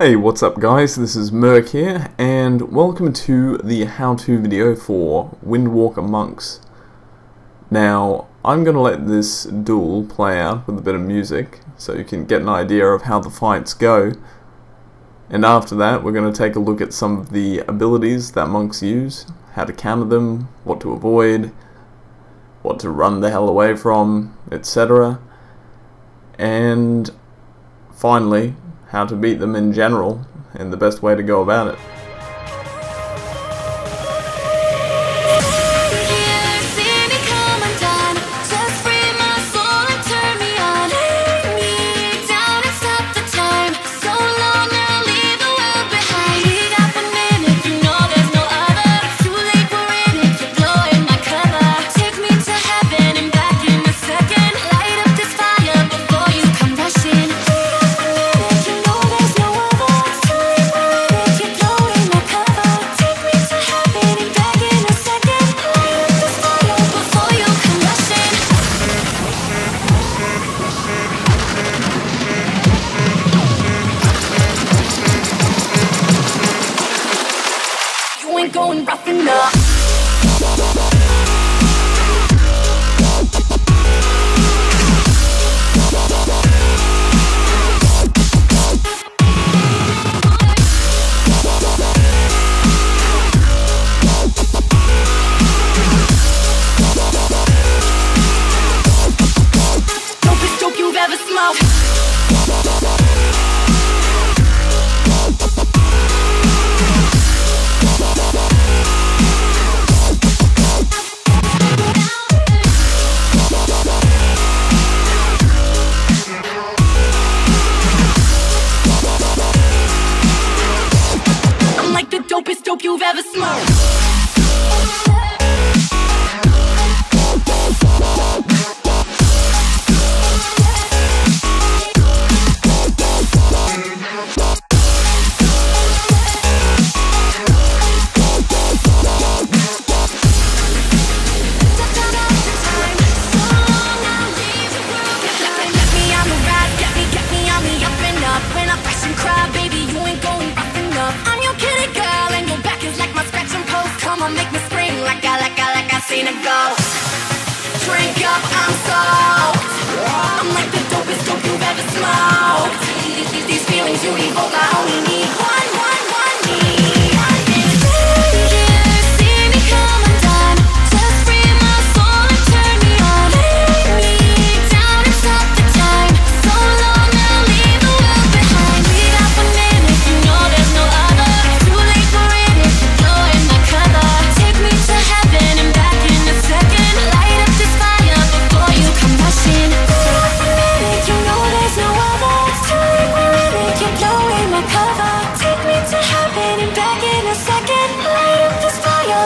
Hey, what's up guys, this is Merc here, and welcome to the how-to video for Windwalker Monks. Now, I'm going to let this duel play out with a bit of music, so you can get an idea of how the fights go. And after that, we're going to take a look at some of the abilities that monks use, how to counter them, what to avoid, what to run the hell away from, etc. And finally, how to beat them in general, and the best way to go about it. Going rough enough. Dopest dope you've ever smoked.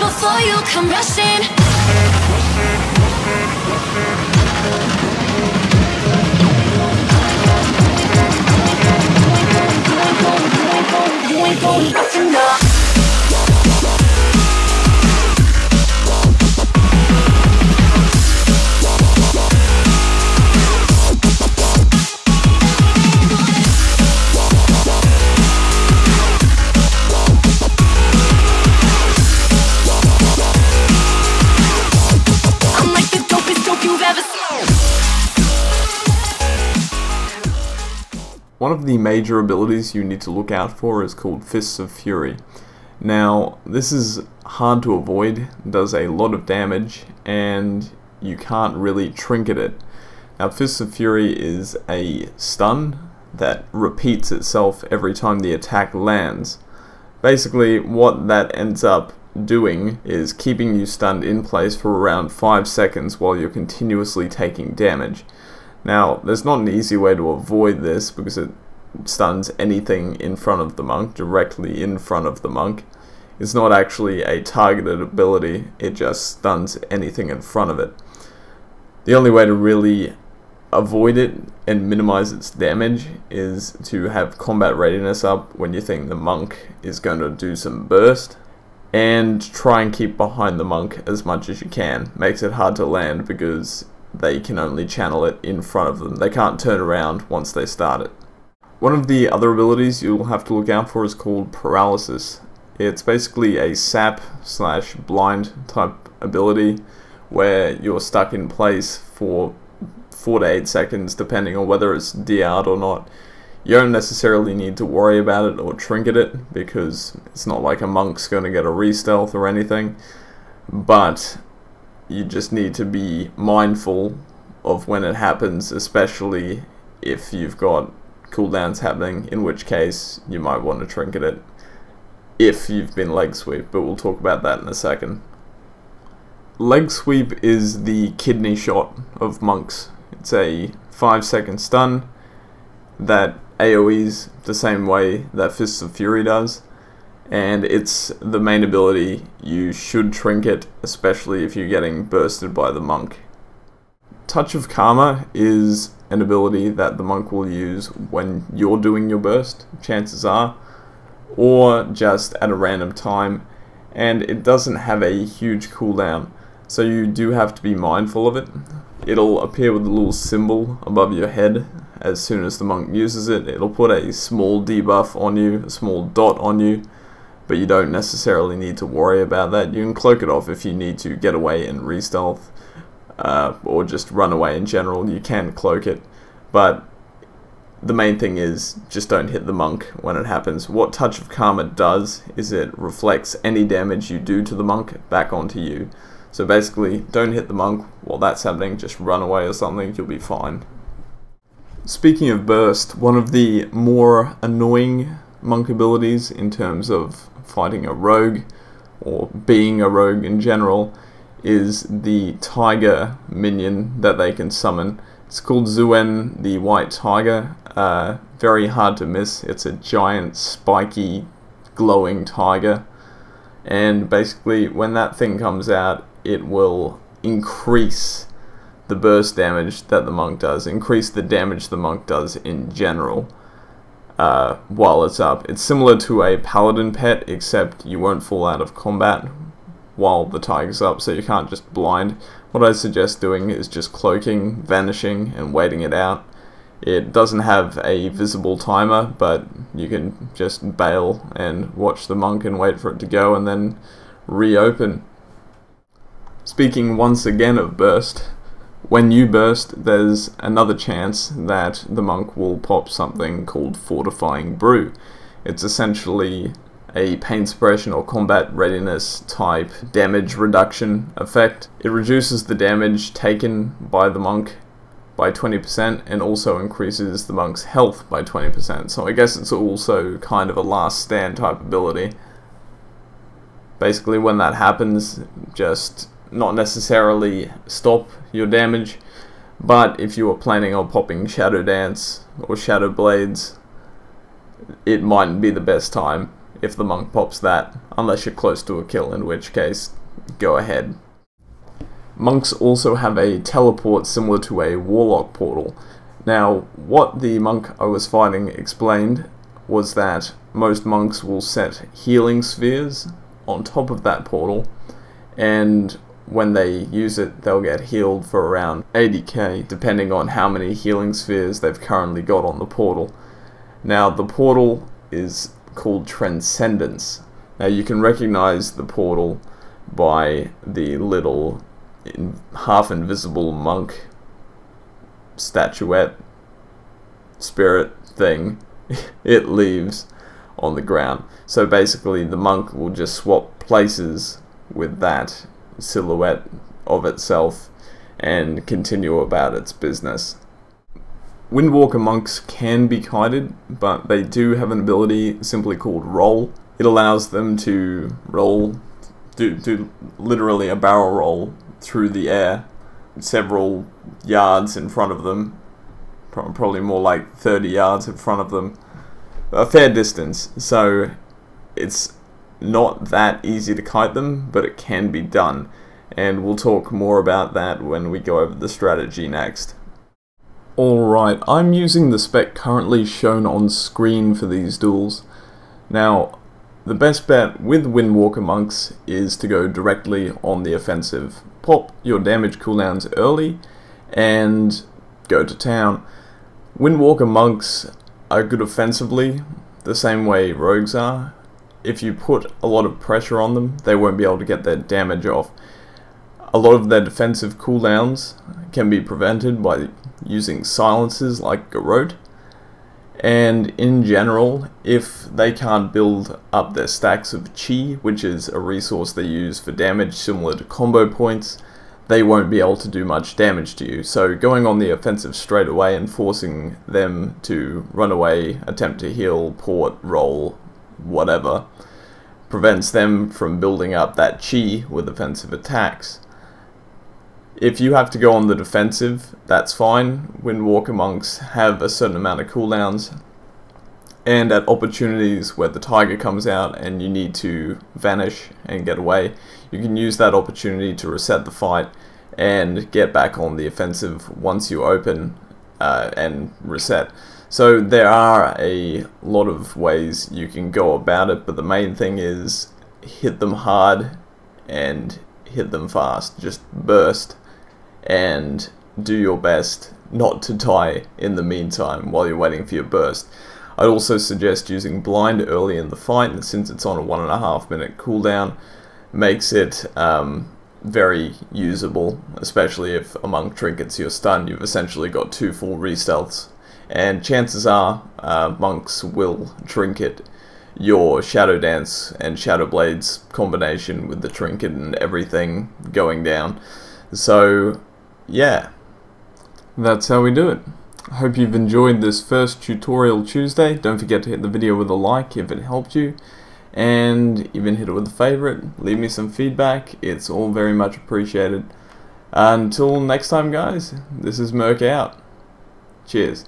Before you come rushing, you ain't going rough enough. One of the major abilities you need to look out for is called Fists of Fury. Now, this is hard to avoid, does a lot of damage, and you can't really trinket it. Now, Fists of Fury is a stun that repeats itself every time the attack lands. Basically, what that ends up doing is keeping you stunned in place for around 5 seconds while you're continuously taking damage. Now, there's not an easy way to avoid this because it stuns anything in front of the monk, directly in front of the monk. It's not actually a targeted ability, it just stuns anything in front of it. The only way to really avoid it and minimize its damage is to have combat readiness up when you think the monk is going to do some burst, and try and keep behind the monk as much as you can. Makes it hard to land because they can only channel it in front of them. They can't turn around once they start it. One of the other abilities you'll have to look out for is called Paralysis. It's basically a sap slash blind type ability where you're stuck in place for 4 to 8 seconds depending on whether it's DR'd or not. You don't necessarily need to worry about it or trinket it because it's not like a monk's going to get a re-stealth or anything, but you just need to be mindful of when it happens, especially if you've got cooldowns happening, in which case you might want to trinket it if you've been leg sweep, but we'll talk about that in a second. Leg sweep is the kidney shot of monks. It's a 5-second stun that AoEs the same way that Fists of Fury does, and it's the main ability you should trinket, especially if you're getting bursted by the monk. Touch of Karma is an ability that the monk will use when you're doing your burst, chances are, or just at a random time, and it doesn't have a huge cooldown, so you do have to be mindful of it. It'll appear with a little symbol above your head. As soon as the monk uses it, it'll put a small debuff on you, a small dot on you, but you don't necessarily need to worry about that. You can cloak it off if you need to get away and re-stealth, or just run away in general. You can cloak it, but the main thing is just don't hit the monk when it happens. What Touch of Karma does is it reflects any damage you do to the monk back onto you. So basically, don't hit the monk while that's happening, just run away or something, you'll be fine. Speaking of burst, one of the more annoying monk abilities in terms of fighting a rogue, or being a rogue in general, is the tiger minion that they can summon. It's called Zuen the White Tiger, very hard to miss. It's a giant, spiky, glowing tiger, and basically when that thing comes out, it will increase the burst damage that the monk does, increase the damage the monk does in general while it's up. It's similar to a paladin pet, except you won't fall out of combat while the tiger's up, so you can't just blind. What I suggest doing is just cloaking, vanishing, and waiting it out. It doesn't have a visible timer, but you can just bail and watch the monk and wait for it to go and then reopen. Speaking once again of burst, when you burst, there's another chance that the monk will pop something called Fortifying Brew. It's essentially a pain suppression or combat readiness type damage reduction effect. It reduces the damage taken by the monk by 20% and also increases the monk's health by 20%. So I guess it's also kind of a last stand type ability. Basically when that happens, just not necessarily stop your damage, but if you were planning on popping Shadow Dance or Shadow Blades, it mightn't be the best time if the monk pops that, unless you're close to a kill, in which case, go ahead. Monks also have a teleport similar to a warlock portal. Now, what the monk I was fighting explained was that most monks will set healing spheres on top of that portal, and when they use it, they'll get healed for around 80k, depending on how many healing spheres they've currently got on the portal. Now, the portal is called Transcendence. Now, you can recognize the portal by the little half-invisible monk statuette spirit thing it leaves on the ground. So basically, the monk will just swap places with that silhouette of itself and continue about its business. Windwalker monks can be kited, but they do have an ability simply called roll. It allows them to roll, do literally a barrel roll through the air several yards in front of them, probably more like 30 yards in front of them, a fair distance. So it's not that easy to kite them, but it can be done, and we'll talk more about that when we go over the strategy next. Alright, I'm using the spec currently shown on screen for these duels. Now, the best bet with Windwalker monks is to go directly on the offensive. Pop your damage cooldowns early and go to town. Windwalker monks are good offensively, the same way rogues are. If you put a lot of pressure on them, they won't be able to get their damage off. A lot of their defensive cooldowns can be prevented by using silences like Garrote. And in general, if they can't build up their stacks of Chi, which is a resource they use for damage similar to combo points, they won't be able to do much damage to you. So going on the offensive straight away and forcing them to run away, attempt to heal, port, roll, whatever, prevents them from building up that Chi with offensive attacks. If you have to go on the defensive, that's fine. Windwalker Monks have a certain amount of cooldowns, and at opportunities where the tiger comes out and you need to vanish and get away, you can use that opportunity to reset the fight and get back on the offensive once you open and reset. So there are a lot of ways you can go about it, but the main thing is hit them hard and hit them fast. Just burst and do your best not to die in the meantime while you're waiting for your burst. I'd also suggest using blind early in the fight, and since it's on a 1.5 minute cooldown, makes it very usable, especially if among trinkets you're stunned. You've essentially got 2 full re-stealths, and chances are monks will trinket your Shadow Dance and Shadow Blades combination with the trinket and everything going down. So yeah, that's how we do it. I hope you've enjoyed this first Tutorial Tuesday. Don't forget to hit the video with a like if it helped you, and even hit it with a favorite. Leave me some feedback, it's all very much appreciated. Until next time guys, this is Merc out. Cheers.